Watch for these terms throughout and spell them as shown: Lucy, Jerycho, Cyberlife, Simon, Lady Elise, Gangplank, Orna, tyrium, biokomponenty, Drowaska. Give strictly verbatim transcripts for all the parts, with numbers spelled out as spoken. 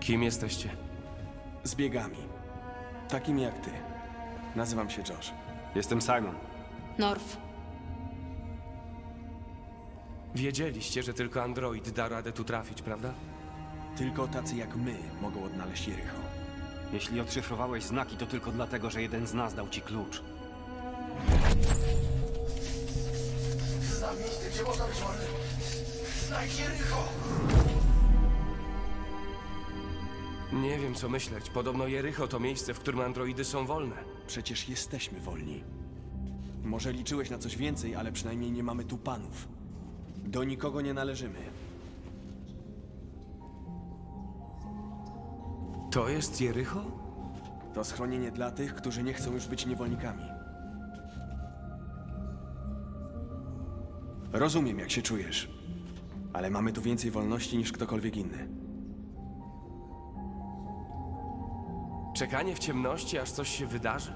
Kim jesteście? Zbiegami. Takimi jak ty. Nazywam się Josh. Jestem Simon. North. Wiedzieliście, że tylko android da radę tu trafić, prawda? Tylko tacy jak my mogą odnaleźć Jerycho. Jeśli odszyfrowałeś znaki, to tylko dlatego, że jeden z nas dał ci klucz. Znam miejsce, gdzie można być wolny. Znajdź Jerycho! Nie wiem, co myśleć. Podobno Jerycho to miejsce, w którym androidy są wolne. Przecież jesteśmy wolni. Może liczyłeś na coś więcej, ale przynajmniej nie mamy tu panów. Do nikogo nie należymy. To jest Jerycho? To schronienie dla tych, którzy nie chcą już być niewolnikami. Rozumiem, jak się czujesz, ale mamy tu więcej wolności niż ktokolwiek inny. Czekanie w ciemności, aż coś się wydarzy?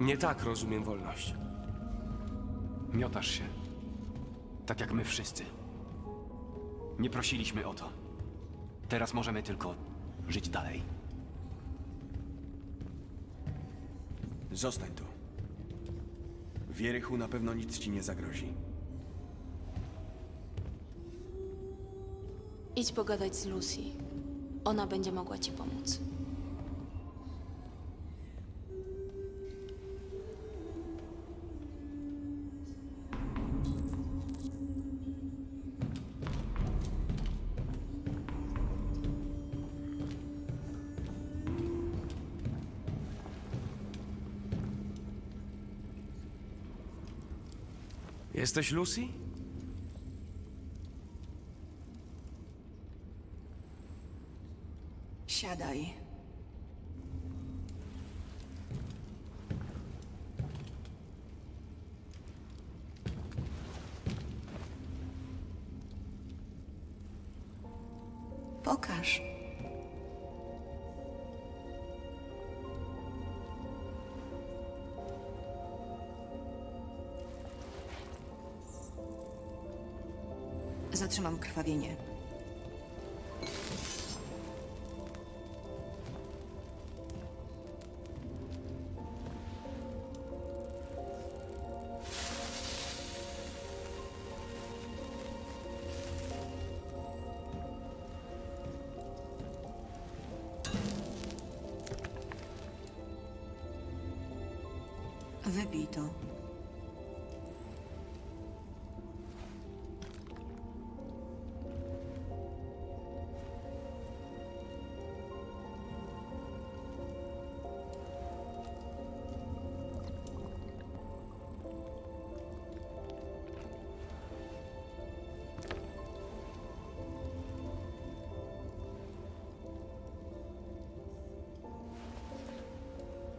Nie tak rozumiem wolność. Miotasz się. Tak jak my wszyscy. Nie prosiliśmy o to. Teraz możemy tylko żyć dalej. Zostań tu. W Jerychu na pewno nic ci nie zagrozi. Idź pogadać z Lucy. Ona będzie mogła ci pomóc. Jesteś Lucy? Siadaj. Pokaż. Zatrzymam krwawienie. Wypij to.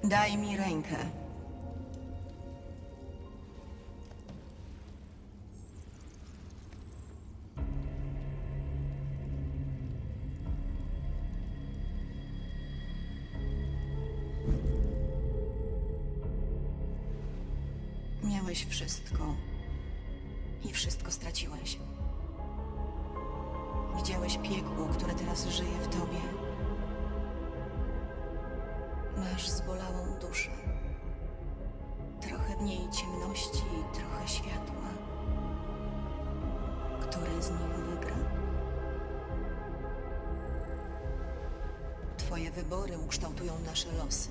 Daj mi rękę. Miałeś wszystko i wszystko straciłeś. Widziałeś piekło, które teraz żyje w tobie. Masz zbolałą duszę. Trochę w niej ciemności i trochę światła. Które z nich wygra? Twoje wybory ukształtują nasze losy.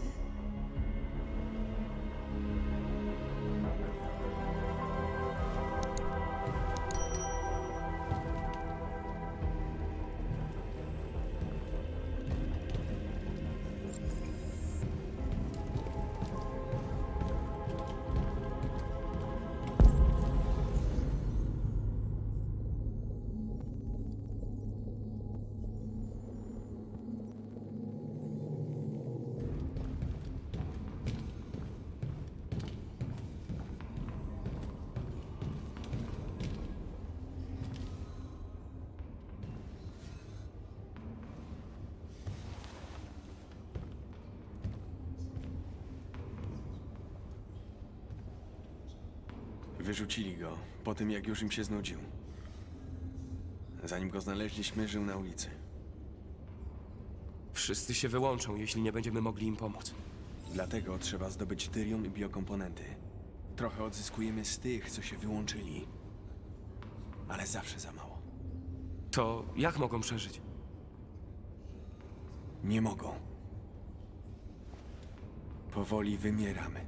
Wyrzucili go, po tym jak już im się znudził. Zanim go znaleźliśmy, żył na ulicy. Wszyscy się wyłączą, jeśli nie będziemy mogli im pomóc. Dlatego trzeba zdobyć tyrium i biokomponenty. Trochę odzyskujemy z tych, co się wyłączyli. Ale zawsze za mało. To jak mogą przeżyć? Nie mogą. Powoli wymieramy.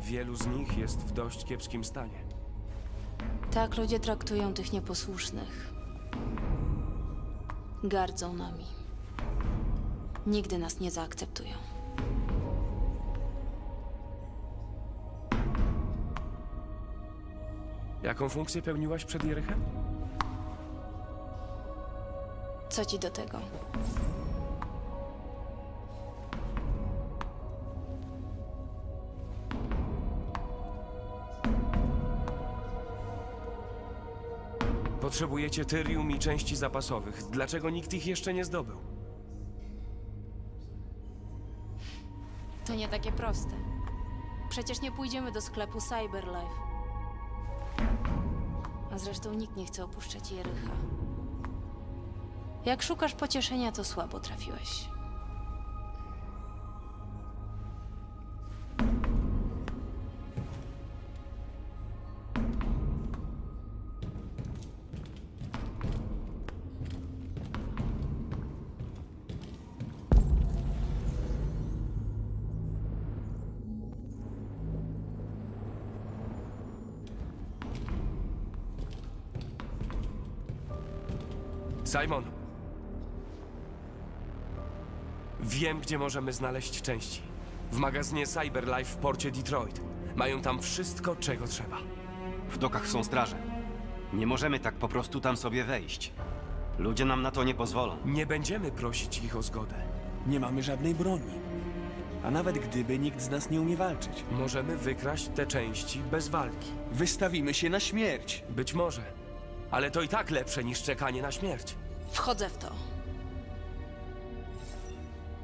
Wielu z nich jest w dość kiepskim stanie. Tak ludzie traktują tych nieposłusznych. Gardzą nami. Nigdy nas nie zaakceptują. Jaką funkcję pełniłaś przed Jerychem? Co ci do tego? Potrzebujecie tyrium i części zapasowych. Dlaczego nikt ich jeszcze nie zdobył? To nie takie proste. Przecież nie pójdziemy do sklepu Cyberlife. A zresztą nikt nie chce opuszczać Jerycha. Jak szukasz pocieszenia, to słabo trafiłeś. Simon! Wiem, gdzie możemy znaleźć części. W magazynie Cyberlife w porcie Detroit. Mają tam wszystko, czego trzeba. W dokach są straże. Nie możemy tak po prostu tam sobie wejść. Ludzie nam na to nie pozwolą. Nie będziemy prosić ich o zgodę. Nie mamy żadnej broni. A nawet gdyby, nikt z nas nie umie walczyć. Możemy wykraść te części bez walki. Wystawimy się na śmierć. Być może. Ale to i tak lepsze niż czekanie na śmierć. Wchodzę w to.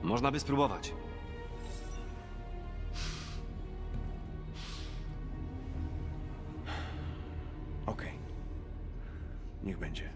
Można by spróbować. Okej. Niech będzie.